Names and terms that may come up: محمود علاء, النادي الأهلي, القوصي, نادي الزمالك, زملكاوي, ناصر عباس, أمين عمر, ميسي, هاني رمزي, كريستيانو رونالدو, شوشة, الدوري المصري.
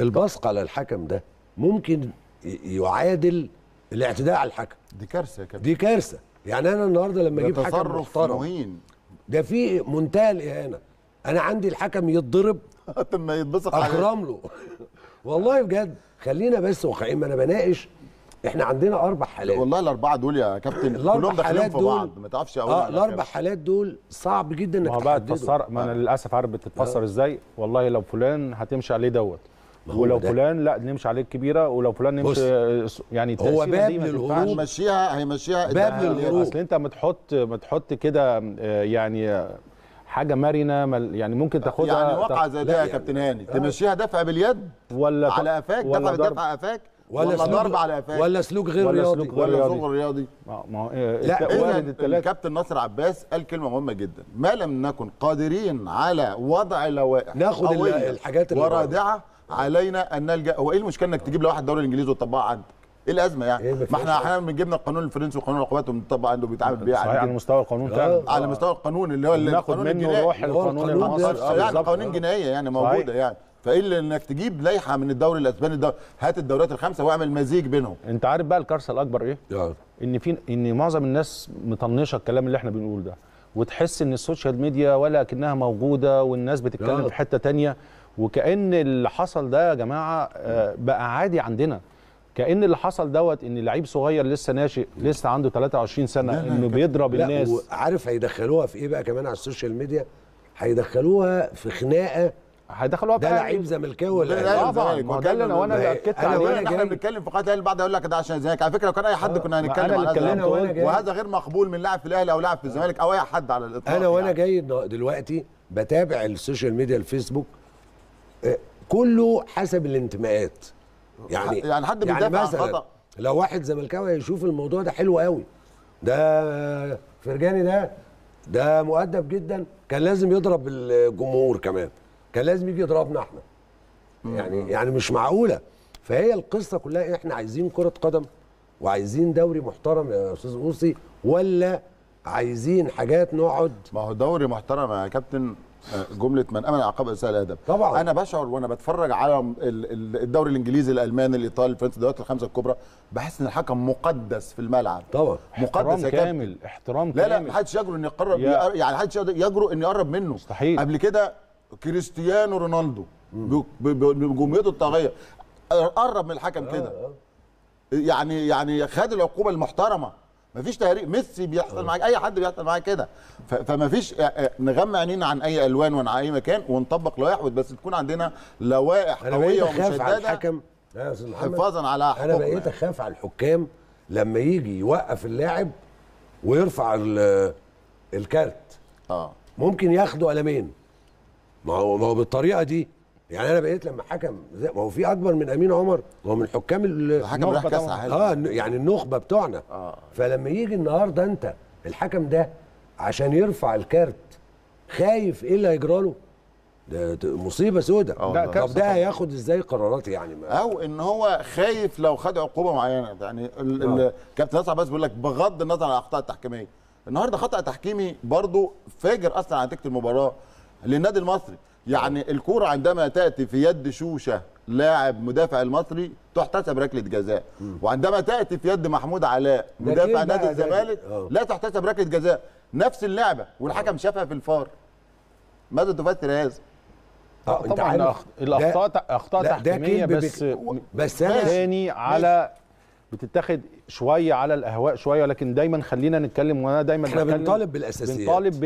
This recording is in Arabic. البصق على الحكم ده ممكن يعادل الاعتداء على الحكم. دي كارثه يا كابتن، دي كارثه. يعني انا النهارده لما اجيب حكم محترم ده في منتهى الاهانه. انا عندي الحكم يتضرب لما يتبصق عليه اكرم له. والله بجد خلينا بس واقعيين. انا بناقش، احنا عندنا 4 حالات. والله الاربعه دول يا كابتن كلهم داخلين في بعض، ما تعرفش اقول الاربع حالات دول صعب جدا انك تفسر. ما انا للاسف عارف بتتفسر ازاي. والله لو فلان هتمشي عليه دوت، ولو فلان لا نمشي عليه الكبيره، ولو فلان نمشي يعني هو باب للهروب. ماشيها هيمشيها باب للهروب. اصل انت ما تحط كده يعني حاجه مرنه يعني ممكن تاخدها يعني واقعه زي ده يا كابتن هاني، تمشيها دفع باليد ولا على قفاك، دفع بدفع قفاك ولا ضرب على قفاك ولا سلوك غير رياضي ولا سلوك غير رياضي. ما لا، الكابتن ناصر عباس قال كلمه مهمه جدا: ما لم نكن قادرين على وضع لوائح ناخد الحاجات الورادعه علينا ان نلجا. هو ايه المشكله انك تجيب لوائح الدوري الانجليزي وتطبقها عندك؟ ايه الازمه يعني؟ إيه، ما احنا احيانا بنجيبنا القانون الفرنسي وقانون العقوبات وبنطبق عنده وبيتعامل بيه على مستوى القانون فعلا، على مستوى القانون اللي هو القانون الجنائي، روح القانون المصري يعني قوانين جنائيه يعني موجوده يعني. فايه اللي انك تجيب لائحه من الدوري الاسباني هات الدوريات الخمسه واعمل مزيج بينهم. انت عارف بقى الكارثه الاكبر ايه؟ ان معظم الناس مطنشه الكلام اللي احنا بنقول ده، وتحس ان السوشيال ميديا ولا كأنها موجوده، والناس بتتكلم في حته ثانيه، وكأن اللي حصل ده يا جماعه بقى عادي عندنا. كأن اللي حصل دوت ان لعيب صغير لسه ناشئ، لسه عنده 23 سنه، انه بيضرب الناس. عارف هيدخلوها في ايه بقى كمان على السوشيال ميديا؟ هيدخلوها في خناقه، هيدخلوها بقى ده لعيب زملكاوي ولا طبعا ده اللي انا اكدت عليه. احنا بنتكلم في قضيه الاهلي، بعد اقول لك ده عشان الزمالك. على فكره لو كان اي حد كنا هنتكلم على وهذا غير مقبول من لاعب في الاهلي او لاعب في الزمالك او اي حد على الاطلاق. انا جاي دلوقتي بتابع السوشيال ميديا، الفيسبوك كله حسب الانتماءات. يعني حد بيدافع عن خطأ. لو واحد زملكاوي هيشوف الموضوع ده حلو قوي، ده فرجاني ده مؤدب جدا، كان لازم يضرب الجمهور، كمان كان لازم يجي يضربنا احنا. يعني مش معقوله. فهي القصه كلها احنا عايزين كره قدم، وعايزين دوري محترم يا استاذ قوصي، ولا عايزين حاجات نقعد. ما هو دوري محترم يا كابتن جمله من امن عقاب اساء الادب. طبعا انا بشعر وانا بتفرج على الدوري الانجليزي، الالماني، الايطالي، الفرنسي، الدوريات الخمسه الكبرى، بحس ان الحكم مقدس في الملعب. طبعا مقدس كامل، احترام كامل. لا محدش يجرؤ ان يقرب، يعني محدش يجرؤ ان يقرب منه، مستحيل. قبل كده كريستيانو رونالدو بجمهوريته الطاغيه قرب من الحكم كده، يعني خد العقوبه المحترمه، مفيش تهريج. ميسي بيحصل معاك، اي حد بيحصل معاك كده. فمفيش نغمى عينينا عن اي الوان وعن اي مكان، ونطبق لوائح، بس تكون عندنا لوائح قويه ومشدده حفاظا على حقوقنا. انا بقيت اخاف على الحكام لما يجي يوقف اللاعب ويرفع الكارت. ممكن ياخدوا قلمين. ما هو بالطريقه دي. يعني انا بقيت لما حكم، ما هو في اكبر من امين عمر، هو من الحكام الحكم راح كاس عالم يعني النخبه بتوعنا. فلما يجي النهارده انت الحكم ده عشان يرفع الكارت خايف ايه اللي هيجرى له؟ ده مصيبه سوداء. طب ده هياخد ازاي قرارات يعني؟ او ان هو خايف لو خد عقوبه معينه. يعني كابتن ناصر عباس بيقول لك بغض النظر عن الاخطاء التحكيميه، النهارده خطا تحكيمي برضو فاجر اصلا على نتيجه المباراه للنادي المصري. يعني الكرة عندما تأتي في يد شوشة لاعب مدافع المصري تحتسب ركلة جزاء، وعندما تأتي في يد محمود علاء مدافع نادي الزمالك لا تحتسب ركلة جزاء. نفس اللعبة والحكم شافها في الفار. ماذا تفسر هذا؟ طبعا الاخطاء تحكيمية، بس ثاني على بتتاخد شوية على الاهواء شوية، ولكن دايما خلينا نتكلم. وانا دايما احنا بنطالب بالاساسيات.